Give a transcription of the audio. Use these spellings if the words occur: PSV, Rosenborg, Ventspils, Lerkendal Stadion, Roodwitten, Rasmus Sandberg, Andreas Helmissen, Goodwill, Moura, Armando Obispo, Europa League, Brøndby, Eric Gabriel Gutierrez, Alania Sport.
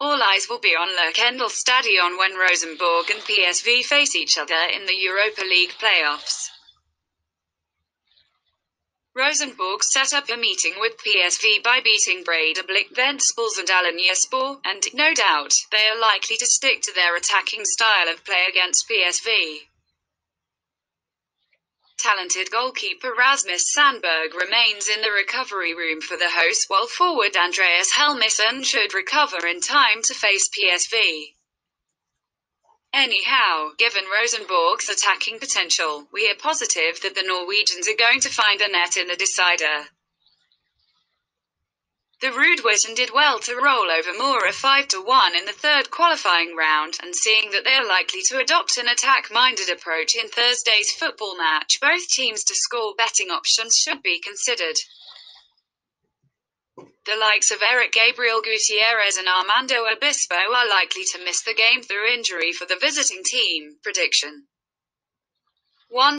All eyes will be on Lerkendal Stadion when Rosenborg and PSV face each other in the Europa League playoffs. Rosenborg set up a meeting with PSV by beating Brøndby, Ventspils and Alania Sport, and, no doubt, they are likely to stick to their attacking style of play against PSV. Talented goalkeeper Rasmus Sandberg remains in the recovery room for the hosts, while forward Andreas Helmissen should recover in time to face PSV. Anyhow, given Rosenborg's attacking potential, we are positive that the Norwegians are going to find a net in the decider. The Roodwitten did well to roll over Moura 5-1 in the third qualifying round, and seeing that they are likely to adopt an attack-minded approach in Thursday's football match, both teams to score betting options should be considered. The likes of Eric Gabriel Gutierrez and Armando Obispo are likely to miss the game through injury for the visiting team. Prediction 1.